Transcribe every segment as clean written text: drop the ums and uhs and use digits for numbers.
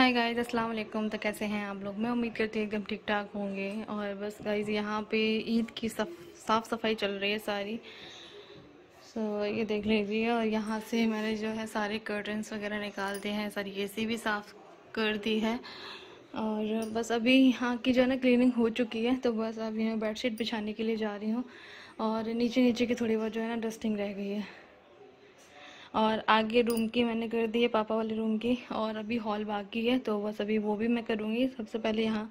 Hi guys अस्सलाम वालेकुम। तो कैसे हैं आप लोग? मैं उम्मीद करती हूँ एकदम ठीक ठाक होंगे। और बस गाइस यहाँ पे ईद की साफ़ सफाई चल रही है सारी। सो ये देख लीजिए। और यहाँ से मैंने जो है सारे कर्टन्स वगैरह निकाल दिए हैं, सारी एसी भी साफ़ कर दी है। और बस अभी यहाँ की जो है ना क्लीनिंग हो चुकी है। तो बस अभी मैं बेडशीट बिछाने के लिए जा रही हूँ। और नीचे की थोड़ी बहुत जो है ना डस्टिंग रह गई है। और आगे रूम की मैंने कर दी है, पापा वाले रूम की। और अभी हॉल बाकी है, तो बस अभी वो भी मैं करूँगी। सबसे पहले यहाँ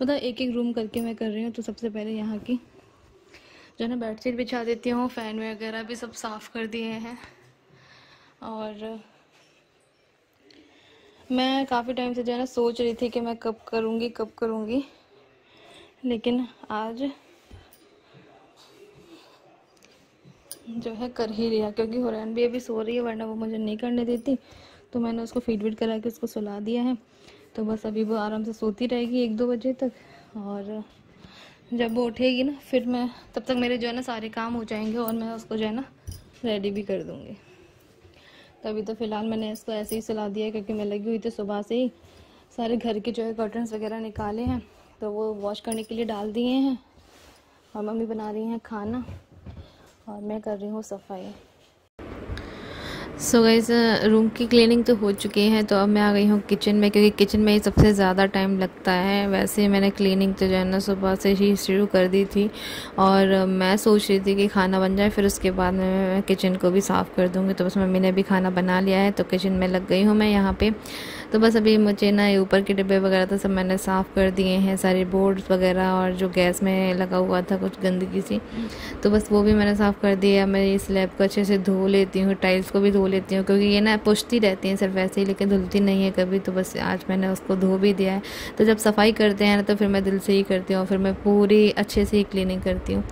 मतलब एक एक रूम करके मैं कर रही हूँ। तो सबसे पहले यहाँ की जो है ना बेडशीट बिछा देती हूँ। फ़ैन वगैरह भी सब साफ़ कर दिए हैं। और मैं काफ़ी टाइम से जो है ना सोच रही थी कि मैं कब करूँगी, लेकिन आज जो है कर ही लिया। क्योंकि हुरैन भी अभी सो रही है, वरना वो मुझे नहीं करने देती। तो मैंने उसको फीडबैक करा के उसको सुला दिया है। तो बस अभी वो आराम से सोती रहेगी 1-2 बजे तक। और जब वो उठेगी ना फिर मैं, तब तक मेरे जो है ना सारे काम हो जाएंगे और मैं उसको जो है ना रेडी भी कर दूँगी। तभी तो फ़िलहाल मैंने इसको ऐसे ही सुला दिया, क्योंकि मैं लगी हुई थी सुबह से ही। सारे घर के जो है कर्टन्स वगैरह निकाले हैं, तो वो वॉश करने के लिए डाल दिए हैं। और मम्मी बना रही हैं खाना और मैं कर रही हूँ सफाई। सो गाइस रूम की क्लीनिंग तो हो चुकी है। तो अब मैं आ गई हूँ किचन में, क्योंकि किचन में ही सबसे ज़्यादा टाइम लगता है। वैसे मैंने क्लीनिंग तो जो है ना सुबह से ही शुरू कर दी थी। और मैं सोच रही थी कि खाना बन जाए, फिर उसके बाद मैं किचन को भी साफ़ कर दूँगी। तो बस मम्मी ने भी खाना बना लिया है, तो किचन में लग गई हूँ मैं यहाँ पे। तो बस अभी मुझे ना ऊपर के डिब्बे वगैरह तो सब मैंने साफ़ कर दिए हैं, सारे बोर्ड्स वगैरह। और जो गैस में लगा हुआ था कुछ गंदगी सी, तो बस वो भी मैंने साफ़ कर दिया। मैं इस स्लैब को अच्छे से धो लेती हूँ, टाइल्स को भी धो लेती हूँ, क्योंकि ये ना पोछती रहती हैं सिर्फ ऐसे ही, लेकिन धुलती नहीं है कभी। तो बस आज मैंने उसको धो भी दिया है। तो जब सफ़ाई करते हैं ना तो फिर मैं दिल से ही करती हूँ, फिर मैं पूरी अच्छे से ही क्लीनिंग करती हूँ।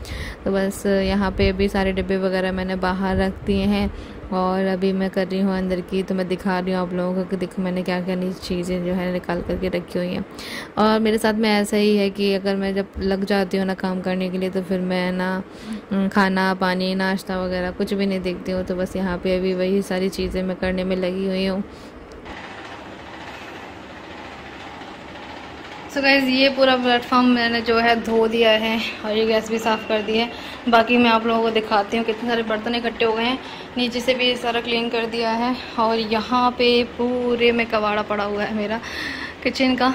तो बस यहाँ पर भी सारे डिब्बे वगैरह मैंने बाहर रख दिए हैं। और अभी मैं कर रही हूँ अंदर की। तो मैं दिखा रही हूँ आप लोगों को कि देखो मैंने क्या क्या नई चीज़ें जो है निकाल करके रखी हुई हैं। और मेरे साथ में ऐसा ही है कि अगर मैं जब लग जाती हूँ ना काम करने के लिए, तो फिर मैं ना खाना पानी नाश्ता वगैरह कुछ भी नहीं देखती हूँ। तो बस यहाँ पे अभी वही सारी चीज़ें मैं करने में लगी हुई हूँ। सो गाइस ये पूरा प्लेटफॉर्म मैंने जो है धो दिया है और ये गैस भी साफ़ कर दी है। बाकी मैं आप लोगों को दिखाती हूँ कितने सारे बर्तन इकट्ठे हो गए हैं। नीचे से भी सारा क्लीन कर दिया है। और यहाँ पे पूरे में कबाड़ा पड़ा हुआ है मेरा किचन का।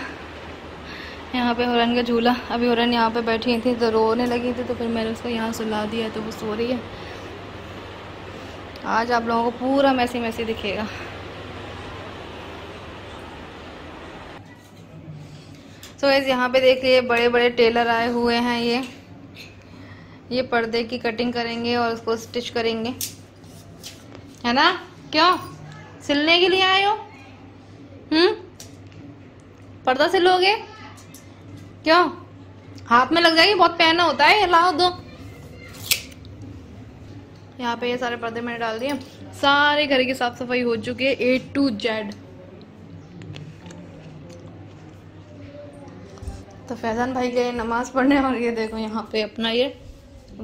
यहाँ पे हुरैन का झूला, अभी हुरैन यहाँ पे बैठी थी तो रोने लगी थी, तो फिर मैंने उसको यहाँ सुला दिया। तो वो सो रही है। आज आप लोगों को पूरा मैसी मैसी दिखेगा। सो गाइस यहाँ पे देख लिए बड़े बड़े टेलर आए हुए हैं। ये पर्दे की कटिंग करेंगे और उसको स्टिच करेंगे, है ना? क्यों सिलने के लिए आए हो? पर्दा सिलोगे? क्यों हाथ में लग जाएगी, बहुत पहना होता है। लाओ दो। यहाँ पे ये सारे पर्दे मैंने डाल दिए। सारे घर की साफ सफाई हो चुकी है A to Z। तो फैज़ान भाई गए नमाज़ पढ़ने और ये देखो यहाँ पे अपना ये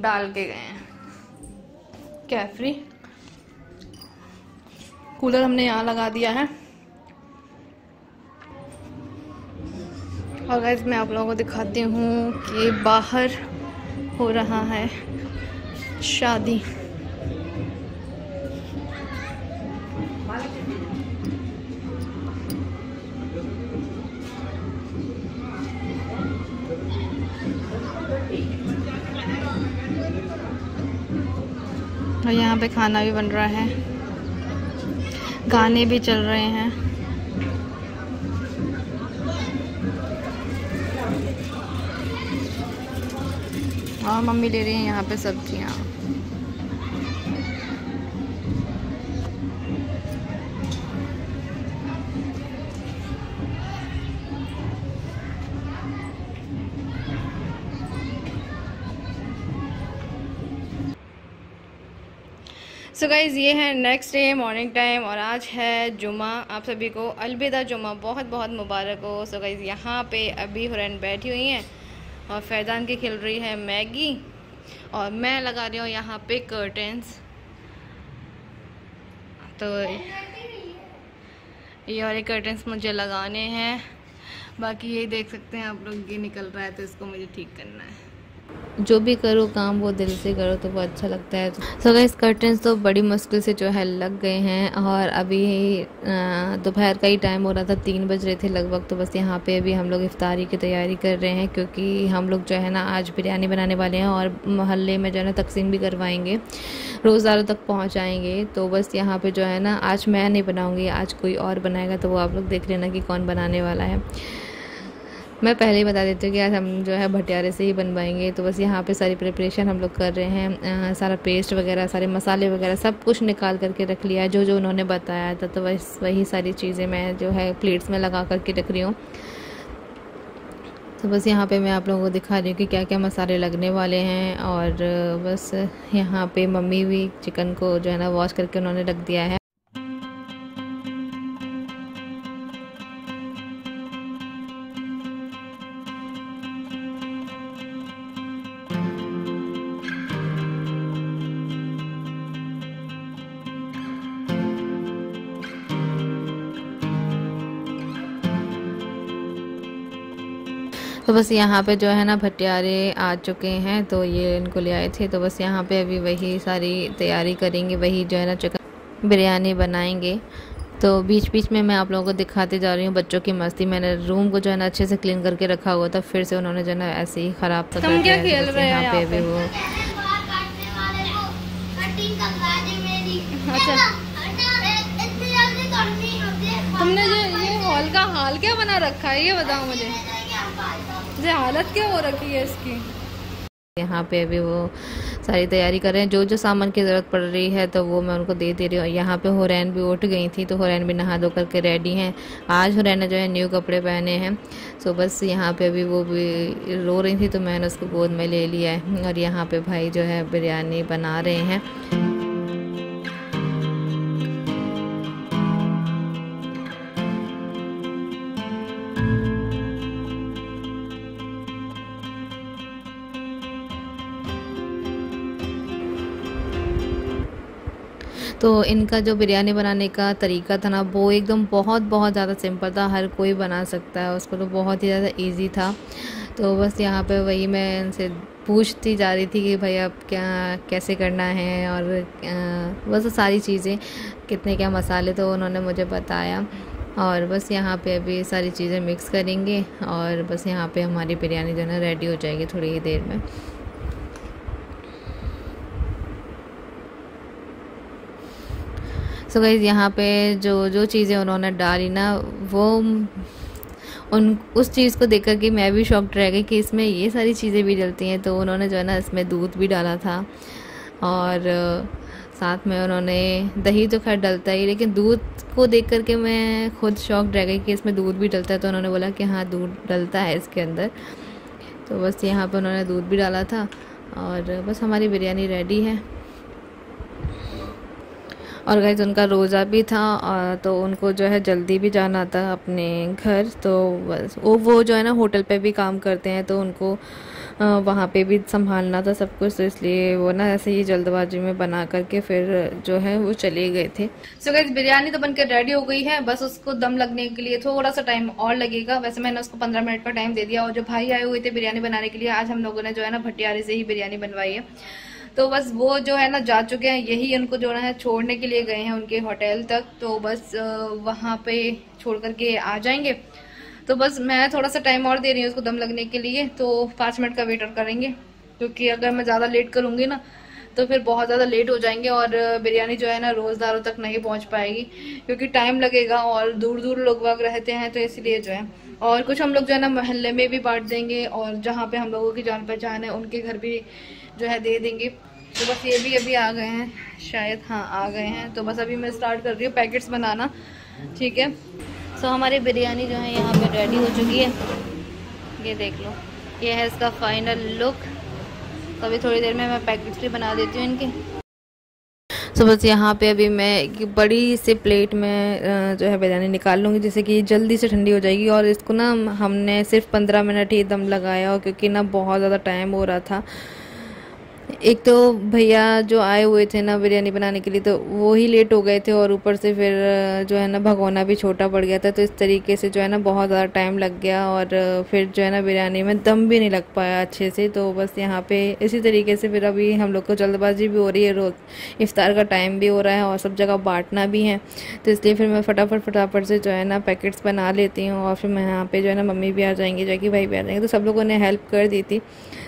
डाल के गए हैं कैफरी। कूलर हमने यहाँ लगा दिया है। और गाइस मैं आप लोगों को दिखाती हूँ कि बाहर हो रहा है शादी। और यहाँ पे खाना भी बन रहा है, गाने भी चल रहे हैं। और मम्मी ले रही है यहाँ पे सब्जियाँ। सो गाइज़ ये है नेक्स्ट डे मॉर्निंग टाइम। और आज है जुमा। आप सभी को अलविदा जुमा बहुत बहुत मुबारक हो। सो गाइज़ यहाँ पे अभी हुरैन बैठी हुई हैं और फैज़ान की खिल रही है मैगी। और मैं लगा रही हूँ यहाँ पे कर्टेंस। तो ये वाले कर्टन्स मुझे लगाने हैं। बाकी ये देख सकते हैं आप लोग, ये निकल रहा है तो इसको मुझे ठीक करना है। जो भी करो काम वो दिल से करो तो वो अच्छा लगता है। सो गाइस, कर्टन्स तो बड़ी मुश्किल से जो है लग गए हैं और अभी दोपहर का ही टाइम हो रहा था, 3 बज रहे थे लगभग। तो बस यहाँ पे अभी हम लोग इफ्तारी की तैयारी कर रहे हैं क्योंकि हम लोग जो है ना आज बिरयानी बनाने वाले हैं और मोहल्ले में जो है ना तकसीम भी करवाएँगे, रोज़दारों तक पहुँचाएँगे। तो बस यहाँ पर जो है ना आज मैं नहीं बनाऊँगी, आज कोई और बनाएगा, तो वो आप लोग देख लेना कि कौन बनाने वाला है। मैं पहले ही बता देती हूँ कि आज हम जो है भटियारे से ही बनवाएंगे। तो बस यहाँ पे सारी प्रिपरेशन हम लोग कर रहे हैं। सारा पेस्ट वगैरह, सारे मसाले वगैरह सब कुछ निकाल करके रख लिया है, जो जो उन्होंने बताया था। तो बस वही सारी चीज़ें मैं जो है प्लेट्स में लगा करके रख रही हूँ। तो बस यहाँ पे मैं आप लोगों को दिखा रही हूँ कि क्या क्या मसाले लगने वाले हैं। और बस यहाँ पर मम्मी भी चिकन को जो है ना वॉश करके उन्होंने रख दिया है। तो बस यहाँ पे जो है ना भटियारे आ चुके हैं, तो ये इनको ले आए थे। तो बस यहाँ पे अभी वही सारी तैयारी करेंगे, वही जो है ना चिकन बिरयानी बनाएंगे। तो बीच बीच में मैं आप लोगों को दिखाते जा रही हूँ बच्चों की मस्ती। मैंने रूम को जो है ना अच्छे से क्लीन करके रखा हुआ था, फिर से उन्होंने जो है ना ऐसे ही ख़राब कर दिया। यहाँ पे अभी वो तुमने ये हॉल का हाल क्या बना रखा है, ये बताओ मुझे, ये हालत क्या हो रखी है इसकी। यहाँ पे अभी वो सारी तैयारी कर रहे हैं, जो जो सामान की ज़रूरत पड़ रही है तो वो मैं उनको दे रही हूँ। यहाँ पे हुरैन भी उठ गई थी, तो हुरैन भी नहा धो करके रेडी हैं। आज हुरैन ने जो है न्यू कपड़े पहने हैं। सो बस यहाँ पे अभी वो भी रो रही थी, तो मैंने उसको गोद में ले लिया है। और यहाँ पे भाई जो है बिरयानी बना रहे हैं। तो इनका जो बिरयानी बनाने का तरीका था ना, वो एकदम बहुत ज़्यादा सिंपल था, हर कोई बना सकता है उसको, तो बहुत ही ज़्यादा इजी था। तो बस यहाँ पे वही मैं इनसे पूछती जा रही थी कि भाई आप क्या कैसे करना है और बस सारी चीज़ें, कितने क्या मसाले, तो उन्होंने मुझे बताया। और बस यहाँ पे अभी सारी चीज़ें मिक्स करेंगे और बस यहाँ पर हमारी बिरयानी जो है ना रेडी हो जाएगी थोड़ी ही देर में। सो गाइस, यहाँ पे जो जो चीज़ें उन्होंने डाली ना, वो उस चीज़ को देख कर के मैं भी शॉक्ड रह गई कि इसमें ये सारी चीज़ें भी डलती हैं। तो उन्होंने जो है ना इसमें दूध भी डाला था और साथ में उन्होंने दही तो खैर डलता ही, लेकिन दूध को देख कर के मैं खुद शॉक्ड रह गई कि इसमें दूध भी डलता है। तो उन्होंने बोला कि हाँ, दूध डलता है इसके अंदर। तो बस यहाँ पर उन्होंने दूध भी डाला था और बस हमारी बिरयानी रेडी है। और गाइस, उनका रोज़ा भी था, तो उनको जो है जल्दी भी जाना था अपने घर। तो बस वो जो है ना होटल पे भी काम करते हैं, तो उनको वहाँ पे भी संभालना था सब कुछ, तो इसलिए वो ना ऐसे ही जल्दबाजी में बना करके फिर जो है वो चले गए थे। सो गाइस, बिरयानी तो बनकर रेडी हो गई है, बस उसको दम लगने के लिए थोड़ा सा टाइम और लगेगा। वैसे मैंने उसको 15 मिनट का टाइम दे दिया। और जो भाई आए हुए थे बिरयानी बनाने के लिए, आज हम लोगों ने जो है ना भटियारे से ही बिरयानी बनवाई है। तो बस वो जो है ना जा चुके हैं, यही उनको जो है छोड़ने के लिए गए हैं उनके होटल तक। तो बस वहाँ पे छोड़ करके आ जाएंगे। तो बस मैं थोड़ा सा टाइम और दे रही हूँ उसको दम लगने के लिए, तो 5 मिनट का वेट और करेंगे, क्योंकि अगर मैं ज़्यादा लेट करूँगी ना तो फिर बहुत ज़्यादा लेट हो जाएंगे और बिरयानी जो है ना रोज़दारों तक नहीं पहुँच पाएगी, क्योंकि टाइम लगेगा और दूर दूर लोग वाग रहते हैं। तो इसलिए जो है, और कुछ हम लोग जो है ना मोहल्ले में भी बांट देंगे और जहाँ पे हम लोगों की जान पहचान है उनके घर भी जो है दे देंगे। तो बस ये भी अभी आ गए हैं शायद, हाँ आ गए हैं। तो बस अभी मैं स्टार्ट कर रही हूँ पैकेट्स बनाना, ठीक है। सो हमारी बिरयानी जो है यहाँ पे रेडी हो चुकी है, ये देख लो, ये है इसका फाइनल लुक। तो अभी थोड़ी देर में मैं पैकेट्स भी बना देती हूँ इनके। तो बस यहाँ पे अभी मैं एक बड़ी से प्लेट में जो है बिरयानी निकाल लूँगी, जिससे कि जल्दी से ठंडी हो जाएगी। और इसको ना हमने सिर्फ 15 मिनट ही दम लगाया, और क्योंकि ना बहुत ज़्यादा टाइम हो रहा था एक तो भैया जो आए हुए थे ना बिरयानी बनाने के लिए तो वो ही लेट हो गए थे और ऊपर से फिर जो है ना भगोना भी छोटा पड़ गया था, तो इस तरीके से जो है ना बहुत ज़्यादा टाइम लग गया और फिर जो है ना बिरयानी में दम भी नहीं लग पाया अच्छे से। तो बस यहाँ पे इसी तरीके से फिर अभी हम लोग को जल्दबाजी भी हो रही है, रोज़ इफ्तार का टाइम भी हो रहा है और सब जगह बांटना भी है, तो इसलिए फिर मैं फटाफट से जो है ना पैकेट्स बना लेती हूँ और फिर मैं यहाँ पर जो है ना मम्मी भी आ जाएंगी, जाकि भाई भी आ जाएंगे, तो सब लोगों ने हेल्प कर दी थी।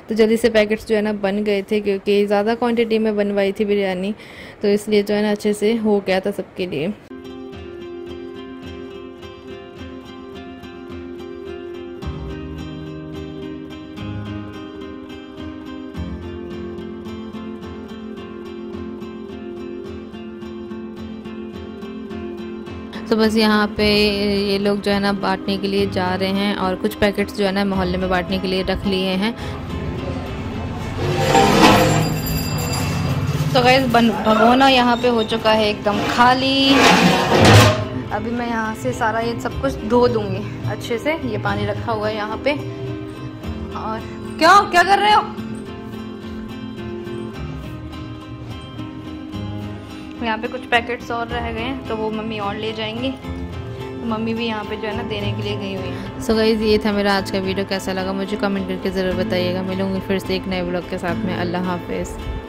तो जल्दी से पैकेट्स जो है ना बन गए थे क्योंकि ज़्यादा क्वांटिटी में बनवाई थी बिरयानी, तो इसलिए जो है ना अच्छे से हो गया था सबके लिए। तो बस यहाँ पे ये लोग जो है ना बांटने के लिए जा रहे हैं और कुछ पैकेट्स जो है ना मोहल्ले में बांटने के लिए रख लिए हैं। तो गैस भगोना यहाँ पे हो चुका है एकदम खाली। अभी मैं यहाँ से सारा ये सब कुछ धो दूंगी अच्छे से। ये पानी रखा हुआ है यहाँ पे। और क्या कर रहे हो? यहाँ पे कुछ पैकेट्स और रह गए हैं तो वो मम्मी और ले जाएंगी, तो मम्मी भी यहाँ पे जो है ना देने के लिए गई हुई है। सो गाइस ये था मेरा आज का वीडियो, कैसा लगा मुझे कमेंट करके ज़रूर बताइएगा। मिलूंगी फिर से एक नए ब्लॉग के साथ में। अल्लाह हाफिज़।